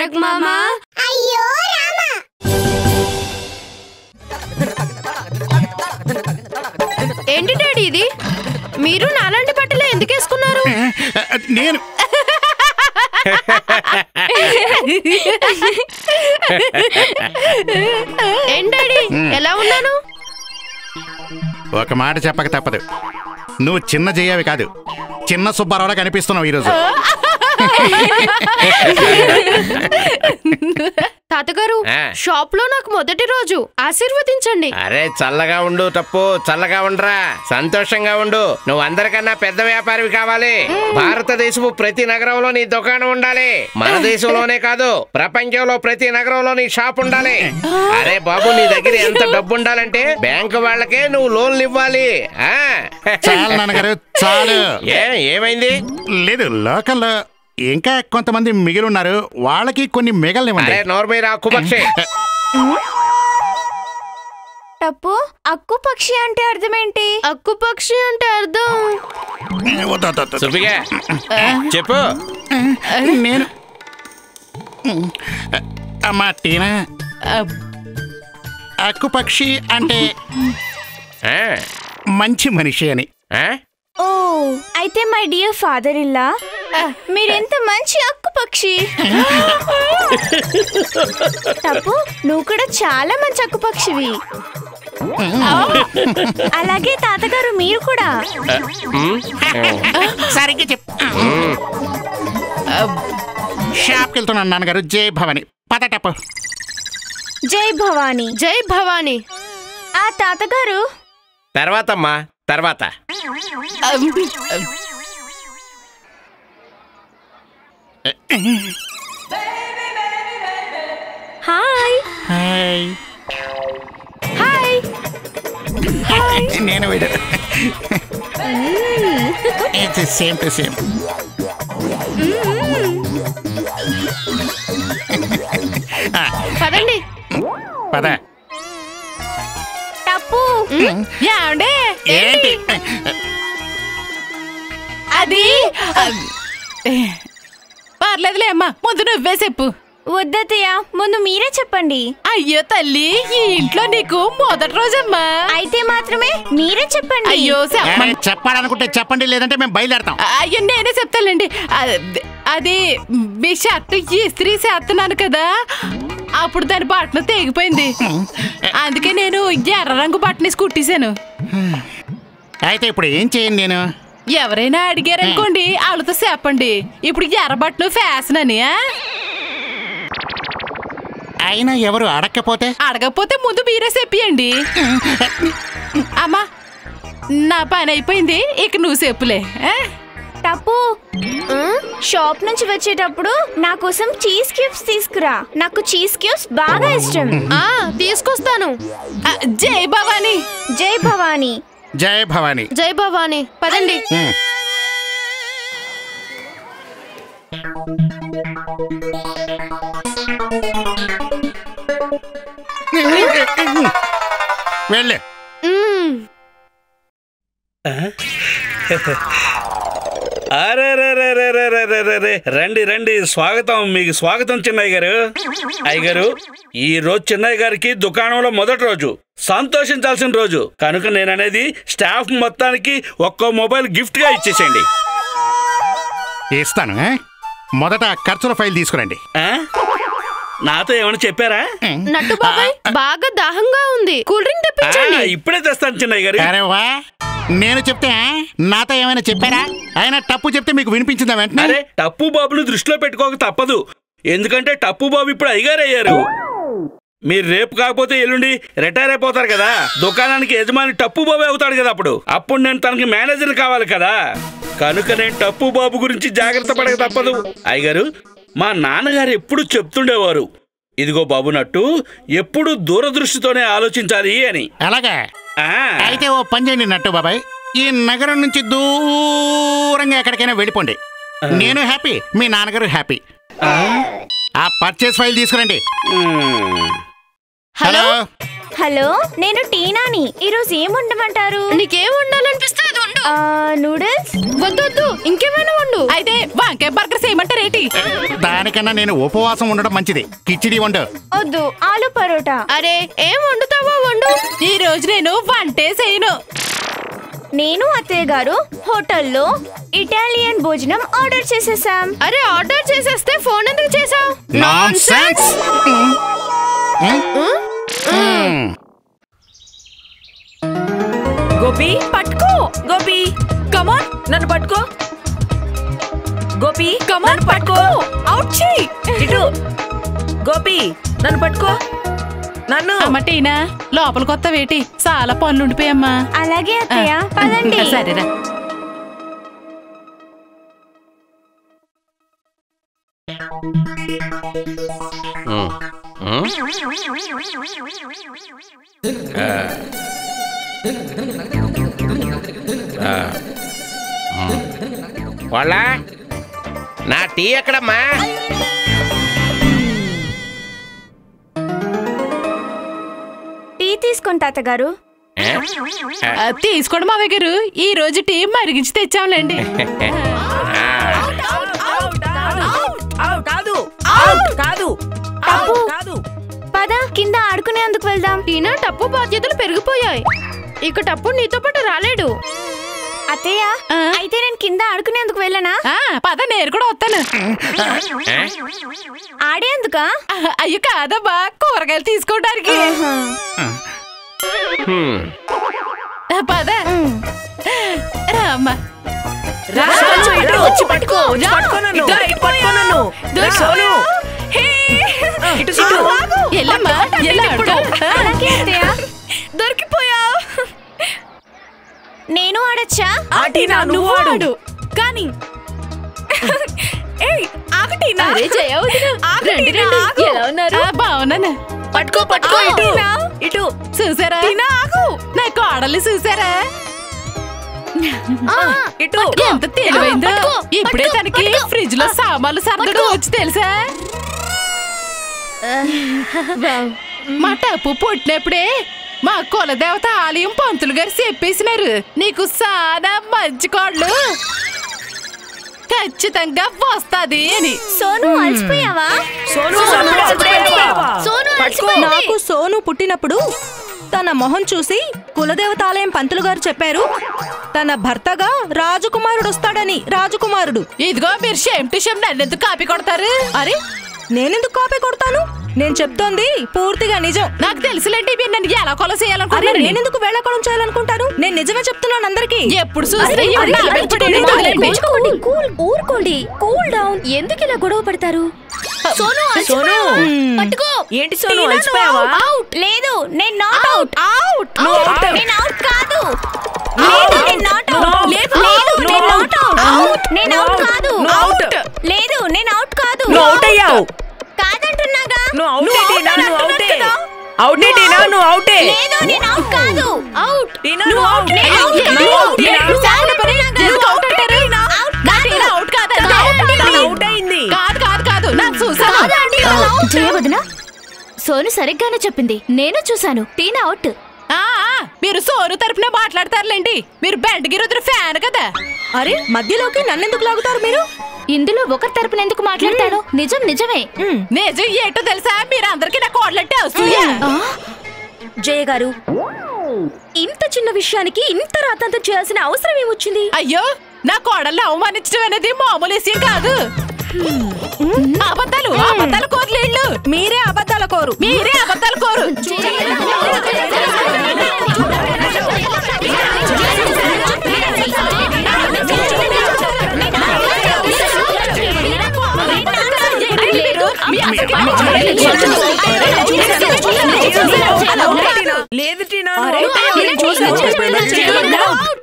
तारक मामा अयो रामा। ఏంటి డాడీ ఇది? మీరు నాలంటి బట్టలు ఎందుకు వేసుకున్నారు? నేను ఏంటడి ఎలా ఉన్నాను? ఒక మాట చెప్పక తప్పదు, నువ్వు చిన్న జయవి కాదు, చిన్న సుబ్బారావులా కనిపిస్తున్నావు ఈరోజు. తాతగారు, షాప్ లో నాకు మొదటి రోజు, ఆశీర్వదించండి. అరే చల్లగా ఉండు తప్పు, చల్లగా ఉండరా, సంతోషంగా ఉండు. నువ్వు అందరికన్నా పెద్ద వ్యాపారివి కావాలి. భారతదేశపు ప్రతి నగరంలో నీ దుకాణం ఉండాలి. మన దేశంలోనే కాదు, ప్రపంచంలో ప్రతి నగరంలో నీ షాప్ ఉండాలి. అరే బాబు, నీ దగ్గర ఎంత డబ్బు ఉండాలంటే బ్యాంకు వాళ్ళకే నువ్వు లోన్లు ఇవ్వాలి. ఏమైంది? లేదు, లోకల్లో ఇంకా కొంతమంది మిగిలి ఉన్నారు, వాళ్ళకి కొన్ని మిగలనివ్వండి. తప్పు, అక్కు పక్షి అంటే అర్థం ఏంటి? అక్కు పక్షి అంటే అర్థం చెప్పు. నేను అమ్మా టీనా, అక్కు పక్షి అంటే మంచి మనిషి అని. ఓ అయితే మై డియర్ ఫాదర్ ఇల్లా, మీరెంత మంచి అక్కు పక్షి. తప్పు, నువ్వు కూడా చాలా మంచి అక్కు పక్షివి. అలాగే తాతగారు మీరు కూడా. సరిగ్గా చెప్పు. షాప్కి వెళ్తున్నాను నాన్నగారు. జై భవాని. పద టప్పు. జై భవాని. జై భవాని. ఆ తాతగారు తర్వాత అమ్మా, తర్వాత. Hi hi hi hi. నేను వీడు. It's same to same. పదండి పద. టప్పు ఏమండి? ఏంటి అది? పర్లేదులే అమ్మా, ముందు నువ్వే చెప్పు. వద్దతయ్య, ముందు మీరే చెప్పండి. అయ్యో తల్లి, ఈ ఇంట్లో నీకు మొదటి రోజమ్మా, అయితే మాత్రమే మీరే చెప్పండి. అయ్యో చెప్పాలనుకుంటే చెప్పండి, లేదంటే మేము బయలుదేరతాం. అయ్యో నేనే చెప్తానండి. అది మీ షర్ట్ ఇస్త్రీ చేస్తున్నాను కదా, అప్పుడు దాని బట్టను తెగిపోయింది, అందుకే నేను ఎర్ర రంగు బట్టనేసి కుట్టేశాను. అయితే ఇప్పుడు ఏం చేయను నేను? ఎవరైనా అడిగారనుకోండి, వాళ్ళతో చెప్పండి ఇప్పుడు ఎర్రబట్లు ఫ్యాషన్ అని. అయినా ఎవరు అడగకపోతే? అడగకపోతే ముందు మీరే చెప్పండి. అమ్మా నా పని అయిపోయింది, ఇక నువ్వు చెప్పులే. టప్పు, షాప్ నుంచి వచ్చేటప్పుడు నా కోసం చీజ్ క్యూబ్స్ తీసుకురా, నాకు చీజ్ క్యూబ్స్ బాగా ఇష్టం. తీసుకొస్తాను. జై భవాని. జై భవాని. జయ భవాని. జయ భవాని. పదండి. వెళ్ళే. అరే రే రండి రండి, స్వాగతం, మీకు స్వాగతం చిన్నయ్య గారు. అయ్యగారు, ఈ రోజు చిన్నయ్య గారికి దుకాణంలో మొదటి రోజు, సంతోషించాల్సిన రోజు కనుక నేననేది స్టాఫ్ మొత్తానికి ఒక్కో మొబైల్ గిఫ్ట్ గా ఇచ్చేసేయండి. ఇస్తాను. మొదట ఖర్చుల ఫైల్ తీసుకురండి. నాతో ఏమైనా చెప్పారా? నట్టు బాబాయ్ బాగా దాహంగా ఉంది, కూల్ డ్రింక్ తెప్పించండి. ఇప్పుడే తెస్తాను చిన్నయ్య గారు. నేను చెప్తే నాతో ఏమైనా చెప్పారా? ఆయన టప్పు చెప్తే మీకు వినిపించిందా? వెంటనే టప్పు బాబును దృష్టిలో పెట్టుకోక తప్పదు, ఎందుకంటే టప్పు బాబు ఇప్పుడు అయ్యగారు అయ్యారు. మీరు రేపు కాకపోతే ఎల్లుండి రిటైర్ అయిపోతారు కదా, దుకాణానికి యజమాని టప్పు బాబు అవుతాడు కదా, అప్పుడు నేను తనకి మేనేజర్ కావాలి కదా, కనుక నేను టప్పు బాబు గురించి జాగ్రత్త పడక తప్పదు. అయ్యగారు, మా నాన్నగారు ఎప్పుడు చెప్తుండేవారు, ఇదిగో బాబు నట్టు, ఎప్పుడు దూరదృష్టితోనే ఆలోచించాలి అని. అలాగే అయితే ఓ పని చేయండి నట్టు బాబాయ్, ఈ నగరం నుంచి దూరంగా ఎక్కడికైనా వెళ్ళిపోండి. నేను హ్యాపీ, మీ నాన్నగారు హ్యాపీ. ఆ పర్చేస్ ఫైల్ తీసుకురండి. హలో హలో, నేను టీనాని. ఈరోజు ఏముండమంటారు? నీకేం ఉండాలనిపిస్తే నూడిల్స్ వద్దు ఇంకేమైనా వండు అయితే వంకాయ బర్గర్ చేయమంటారు ఏంటి దానికన్నా నేను ఉపవాసం ఉండడం మంచిది కిచిడి వండు వద్దు ఆలు పరోటా అరే ఏం వండుతావో వండు ఈ రోజు నేను వంటే చేయను నేను అత్తయ్య గారు హోటల్లో ఇటాలియన్ భోజనం ఆర్డర్ చేసేసాం అరే ఆర్డర్ చేసేస్తే ఫోన్ ఎందుకు చేసావ్ నాన్సెన్స్ గోపి పట్టుకో గోపి కమ్ ఆన్ నన్ను పట్టుకో గోపి కమ్ ఆన్ పట్టుకో అవుట్ చే ఇటు గోపి నన్ను పట్టుకో నన్ను అమ్మటినా లోపలికి వస్తావేటి చాలా పనులు ఉండిపోయమ్మా అలాగే అత్తయ్య పదండి సరేరా వాళ్ళ నా టీ ఎక్కడమ్మా టీ తీసుకోండి తాతగారు తీసుకోండి మావయ్య గారు ఈ రోజు టీ మరిగించి తెచ్చాంలేండి పద కింద ఆడుకునేందుకు వెళ్దాం టీనా టప్పు బాధ్యతలు పెరిగిపోయాయి ఇక టప్పు నీతో పాటు రాలేడు అత్తయ్య అయితే నేను కింద ఆడుకునేందుకు వెళ్ళనా పద నేను కూడా వస్తాను ఆడేందుకా అయ్యో కాదబ్బా కూరగాయలు తీసుకోవడానికి పద రామ్మా దొరికిపోయావు నేను ఆడచ్చా కానీ నాకు ఆడాలి చూసారా ఇప్పుడే తనకి ఫ్రిడ్జ్ లో సామాన్లు సర్దడం వచ్చి తెలుసా మా టప్పు పుట్టినప్పుడే మా కులదేవత ఆలయం పంతులు గారు చెప్పేసినారు నీకు చాలా మంచి కోళ్ళు ఖచ్చితంగా వస్తాది అని సోను అలసిపోయావా నాకు సోను పుట్టినప్పుడు తన మొహం చూసి కులదేవతాలయం పంతులు గారు చెప్పారు తన భర్తగా రాజకుమారుడు వస్తాడని రాజకుమారుడు ఇదిగో మీరు షేమ్ టు షేమ్ నన్నెందుకు కాపీ కొడతారు అరే నేనెందుకు కాపీ కొడతాను నేను చెప్తోంది పూర్తిగా నిజం నాకు తెలుసులేండి మీరు నన్ను ఎలా కొల చేయాలనుకుంటారు నేనెందుకు వేళాకోళం చేయాలనుకుంటాను నేను నిజమే చెప్తున్నాను అందరికీ ఎప్పుడు ఊరుకోండి కూల్ డౌన్ ఎందుకు ఇలా గొడవ పడతారు సోను సరిగ్గానే చెప్పింది నేను చూసాను టీనా అవుట్ మీరు సోను తరపున మాట్లాడతారులేండి మీరు బెడ్ కి రుద్ర ఫ్యాన్ కదా అరే మధ్యలోకి నన్నెందుకు లాగుతారు మీరు ఇందులో ఒకరి తరపున ఎందుకు మాట్లాడతారు నిజం నిజమే నిజం ఏటో తెలుసా మీరు అందరికీ నాకు కోడలంటే అసూయ జయ గారు ఇంత చిన్న విషయానికి ఇంత రాతంతం చేయాల్సిన అవసరం ఏమొచ్చింది అయ్యో నా కోడల్ని అవమానించడం అనేది మామూలు విషయం కాదు అబద్ధాలు అబద్ధాల కోరులేళ్ళు మీరే అబద్ధాల కోరు మీరే అబద్ధాల కోరు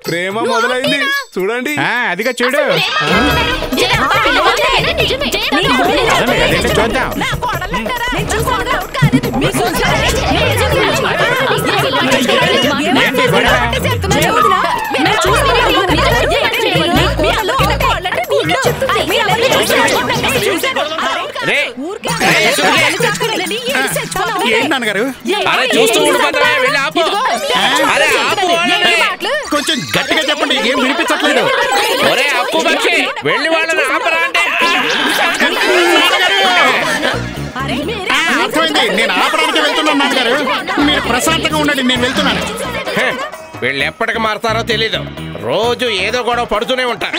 ప్రేమ మొదలైంది చూడండి అదిగా చూడు చూద్దాం प्रशांत వీళ్ళెప్పటికి మార్తారో తెలియదు రోజు ఏదో గొడవ పడుతూనే ఉంటారు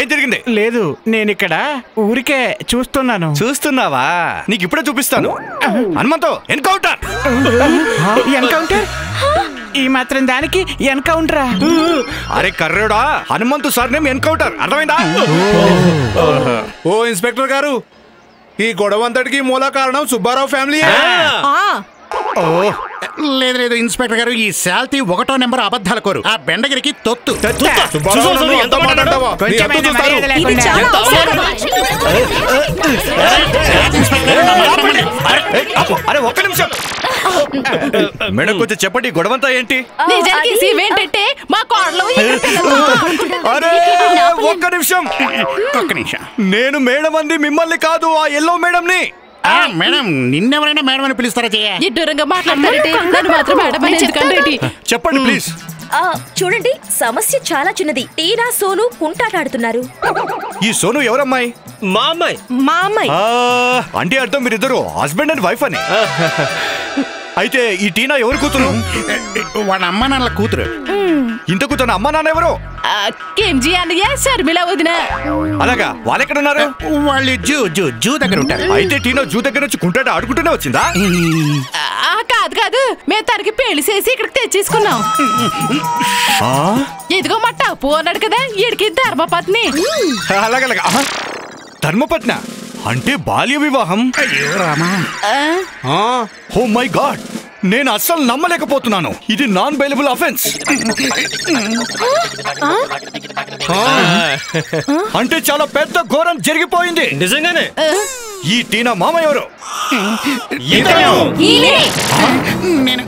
ఏం జరిగింది లేదు నేను ఇక్కడ ఊరికే చూస్తున్నాను చూస్తున్నావా నీకు ఇప్పుడే చూపిస్తాను హనుమంతో ఎన్కౌంటర్ ఎన్కౌంటర్ ఈ మాత్రం దానికి ఎన్కౌంటరా అరే కర్రోడా హనుమంతు సార్ నేమ్ ఎన్కౌంటర్ అర్థమైందా ఓ ఇన్స్పెక్టర్ గారు ఈ గొడవ అంతటికి మూల కారణం సుబ్బారావు ఫ్యామిలీ లేదు లేదు ఇన్స్పెక్టర్ గారు ఈ శాల్తీ ఒకటో నెంబర్ అబద్ధాల కోరు ఆ బెండగిరికి తొత్తు మేడం కొంచెం చెప్పండి గొడవంతా ఏంటి ఒక్క నిమిషం నేను మేడం అంది మిమ్మల్ని కాదు ఆ ఎల్లో మేడం ని మేడం నిన్నెవరైనా మేడం అని పిలుస్తారా చెప్పండి ప్లీజ్ చూడండి సమస్య చాలా చిన్నది తీరా సోను కుంటాటాడుతున్నారు ఈ సోను ఎవరమ్మాయి మా అమ్మాయి మా అమ్మాయి అంటే అర్థం మీరిద్దరు హస్బెండ్ అండ్ వైఫ్ అని అయితే ఈ టీనా ఎవరు కూతురు వాళ్ళ అమ్మా నాన్నల కూతురు ఇంతకు తన అమ్మా నాన్న ఎవరు అలాగా వాళ్ళెక్కడ ఉన్నారు వాళ్ళు జూ జూ జూ దగ్గర ఉంటారు అయితే టీనో జూ దగ్గర నుంచి కుంటాట ఆడుకుంటూనే వచ్చిందా కాదు కాదు మేము తనకి పెళ్లి చేసి ఇక్కడికి తెచ్చేసుకున్నాం ఎదుగో మా టప్పు అన్నాడు కదా వీడికి ధర్మపత్ని అలాగలాగా ధర్మపత్న అంటే బాల్య వివాహం ఓ మై గాడ్ నేను అస్సలు నమ్మలేకపోతున్నాను ఇది నాన్ బెయిలబుల్ అఫెన్స్ అంటే చాలా పెద్ద ఘోరం జరిగిపోయింది నిజంగానే ఈ టీనా మామ ఎవరు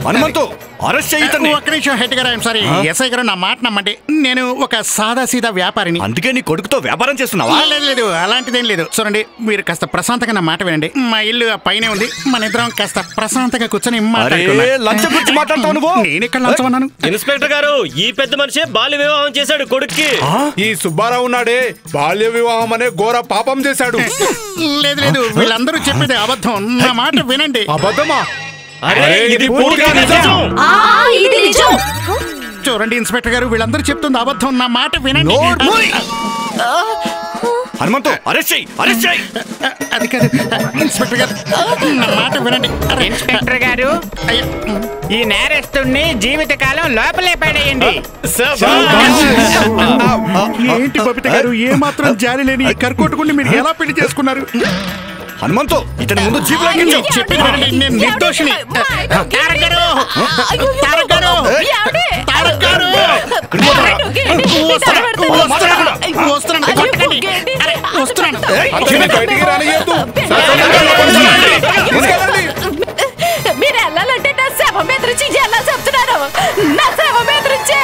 హనుమంతు అరెస్ట్ చేయితని ఒక్క నిమిషం హెడ్ గారు ఐఎమ్ సారీ ఎస్ఐ గారు నా మాట నమ్మండి నేను ఒక సాదా సీదా వ్యాపారిని అందుకే నీ కొడుకుతో వ్యాపారం చేస్తున్నావా లేదు లేదు అలాంటిదేం లేదు చూడండి మీరు కాస్త ప్రశాంతంగా నా మాట వినండి మా ఇల్లు ఆ పైనే ఉంది మన ఇద్దరం కాస్త ప్రశాంతంగా కూర్చొని లంచం గురించి మాట్లాడుతావు నువ్వు నేను ఇక్కడ లంచం అన్నాను ఇన్స్పెక్టర్ గారు ఈ పెద్ద మనిషి బాల్య వివాహం చేశాడు కొడుక్కి ఈ సుబ్బారావు ఉన్నాడే బాల్య వివాహం అనే ఘోర పాపం చేశాడు లేదు లేదు వీళ్ళందరూ చెప్పేది అబద్ధం నా మాట వినండి అబద్ధమా చూడండి ఇన్స్పెక్టర్ గారు వీళ్ళందరూ చెప్తుంది అబద్ధం నా మాట వినండి హనుమంతు అరెస్ట్ చేయి అరెస్ట్ చేయి. అది కాదు ఇన్స్పెక్టర్ గారు నా మాట వినండి. ఇన్స్పెక్టర్ గారు ఈ నేరస్తుడిని జీవితకాలం లోపలే పడేయండి. ఏంటి బబిత గారు ఏ మాత్రం జాలి లేని ఈ కర్కోటకుడిని మీరు ఎలా పెళ్లి చేసుకున్నారు? హనుమంతు ఇతని ముందు జీపులోకి చెప్పి నేను నిర్దోషిని. మీరు వెళ్ళాలంటే నా సేవ బెదిరించి ఎలా చెప్తున్నారు? నా సేవ బెదిరించే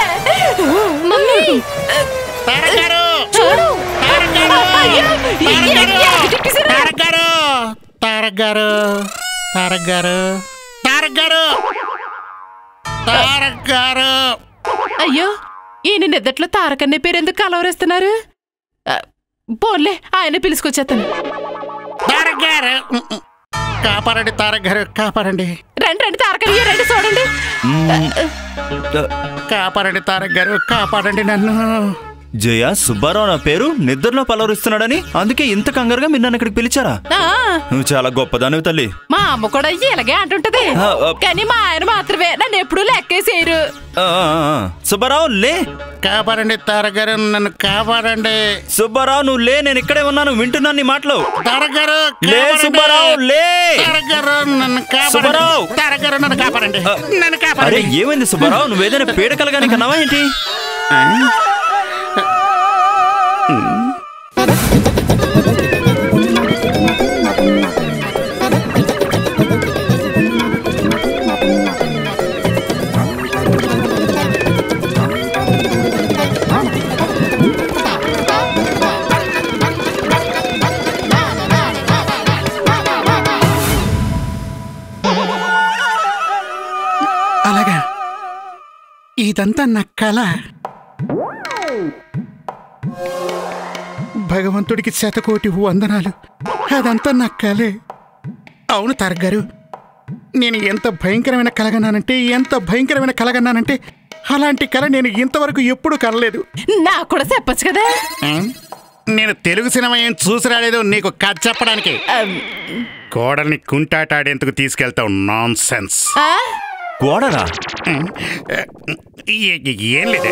తారగారు తారగారు తారగారు తారగారు. అయ్యో ఈయన నిద్దట్లో తారకన్నే పేరు ఎందుకు కలవరేస్తున్నారు? పోన్లే ఆయన పిలుచుకొచ్చేస్తాను. తారగారు కాపాడండి, తారగారు కాపాడండి. రండి రండి తారకన్య రండి చూడండి. కాపాడండి తారగారు కాపాడండి నన్ను. జయ సుబ్బారావు నా పేరు నిద్రలో పలవరిస్తున్నాడని అందుకే ఇంత కంగారుగా మీరు నన్ను ఇక్కడికి పిలిచారా? నువ్వు చాలా గొప్పదానివి తల్లి. మా అమ్మ కూడా ఇలాగే అంటుంటది కానీ మా ఆయన మాత్రమే నన్ను ఎప్పుడు లెక్కేసేరు. సుబ్బారావు లే, కాపాడండి తారగారు నన్ను కాపాడండి. సుబ్బారావు నువ్వు లే, నేను ఇక్కడే ఉన్నాను వింటున్నాను నీ మాటలు. తారగారు లే, సుబ్బారావు లే. తారగారు నన్ను కాపాడండి, తారగారు నన్ను కాపాడండి, నన్ను కాపాడండి. ఏమైంది సుబ్బారావు, నువ్వేదైనా పీడకలుగా నీకు నవ్వా ఏంటి? అలాగా ఇదంతా నా కళ. భగవంతుడికి శతకోటి వందనాలు, అదంతా నా కలే. అవును తారగారు, నేను ఎంత భయంకరమైన కలగన్నానంటే ఎంత భయంకరమైన కలగన్నానంటే అలాంటి కళ నేను ఇంతవరకు ఎప్పుడు కలలేదు. నాకు కూడా చెప్పచ్చు కదా. నేను తెలుగు సినిమా ఏం చూసి రాలేదు నీకు కథ చెప్పడానికి. కోడల్ని కుంటాటాడేందుకు తీసుకెళ్తావు? Nonsense. కోడలా? ఏం లేదు,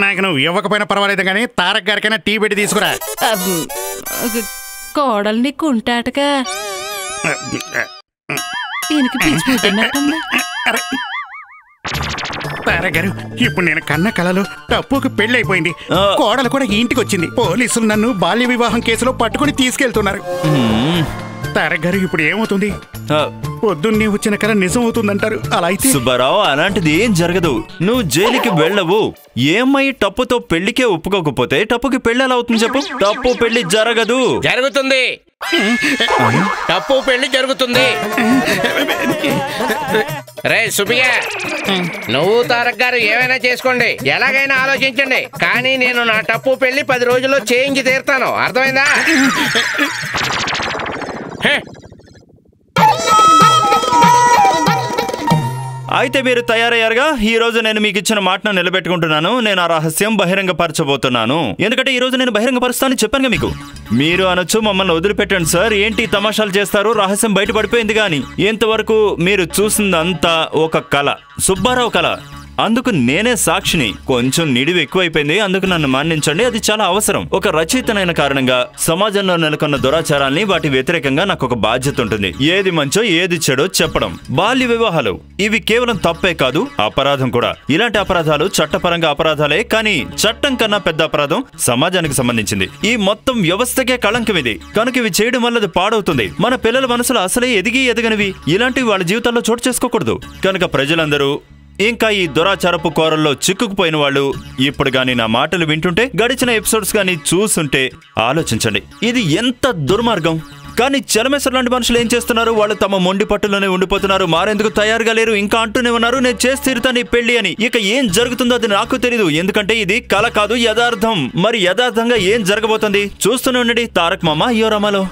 నాకు నువ్వు ఇవ్వకపోయినా పర్వాలేదు కానీ తారక్ గారికైనా టీ పెట్టి తీసుకురా. కోడల్ని కుంటాటగా తారక్ గారు, ఇప్పుడు నేను కన్న కళలో టప్పుకు పెళ్లి అయిపోయింది, కోడలు కూడా ఇంటికి వచ్చింది, పోలీసులు నన్ను బాల్య వివాహం కేసులో పట్టుకుని తీసుకెళ్తున్నారు. తారక్ గారు ఇప్పుడు ఏమవుతుంది? పొద్దున్నే వచ్చిన కళ నిజం అవుతుందంటారు. అలా అయితే సుబ్బారావు అలాంటిది ఏం జరగదు, నువ్వు జైలుకి వెళ్ళవు. ఏమై టప్పుతో పెళ్లికే ఒప్పుకోకపోతే టప్పుకి పెళ్లి ఎలా అవుతుంది చెప్పు? టప్పు పెళ్లి జరగదు. జరుగుతుంది, టప్పు పెళ్లి జరుగుతుంది. రే సుబియ, నువ్వు తారక్ గారు ఏమైనా చేసుకోండి, ఎలాగైనా ఆలోచించండి, కానీ నేను నా టప్పు పెళ్లి 10 రోజుల్లో చేయించి తీరుతాను, అర్థమైందా? అయితే మీరు తయారయ్యారుగా. ఈ రోజు నేను మీకు ఇచ్చిన మాటను నిలబెట్టుకుంటున్నాను. నేను ఆ రహస్యం బహిరంగపరచబోతున్నాను, ఎందుకంటే ఈ రోజు నేను బహిరంగపరుస్తానని చెప్పాను మీకు. మీరు అనొచ్చు మమ్మల్ని వదిలిపెట్టండి సార్, ఏంటి తమాషాలు చేస్తారు, రహస్యం బయటపడిపోయింది. కానీ ఇంతవరకు మీరు చూసిందంతా ఒక కళ, సుబ్బారావు కళ, అందుకు నేనే సాక్షిని. కొంచెం నిడివి ఎక్కువైపోయింది, అందుకు నన్ను మన్నించండి, అది చాలా అవసరం. ఒక రచయితనైన కారణంగా సమాజంలో నెలకొన్న దురాచారాల్ని, వాటి వ్యతిరేకంగా నాకు ఒక బాధ్యత ఉంటుంది, ఏది మంచో ఏది చెడో చెప్పడం. బాల్య వివాహాలు ఇవి కేవలం తప్పే కాదు, అపరాధం కూడా. ఇలాంటి అపరాధాలు చట్టపరంగా అపరాధాలే, కానీ చట్టం కన్నా పెద్ద అపరాధం సమాజానికి సంబంధించింది. ఈ మొత్తం వ్యవస్థకే కళంకం ఇది, కనుక ఇవి చేయడం వల్ల అది పాడవుతుంది. మన పిల్లల మనసులు అసలే ఎదిగి ఎదగనివి, ఇలాంటివి వాళ్ళ జీవితాల్లో చోటు చేసుకోకూడదు. కనుక ప్రజలందరూ, ఇంకా ఈ దురాచారపు కోరల్లో చిక్కుకుపోయిన వాళ్ళు, ఇప్పుడు గానీ నా మాటలు వింటుంటే, గడిచిన ఎపిసోడ్స్ గానీ చూస్తుంటే ఆలోచించండి, ఇది ఎంత దుర్మార్గం. కానీ చలమేశ్వర్ లాంటి మనుషులు ఏం చేస్తున్నారు? వాళ్ళు తమ మొండి పట్టులోనే ఉండిపోతున్నారు, మారేందుకు తయారుగా లేరు, ఇంకా అంటూనే ఉన్నారు నేను చేసి తీరుతాను ఈ పెళ్లి అని. ఇక ఏం జరుగుతుందో అది నాకు తెలీదు, ఎందుకంటే ఇది కళ కాదు యథార్థం. మరి యథార్థంగా ఏం జరగబోతుంది చూస్తూనే ఉండండి తారక్ మామ యోరామాలో.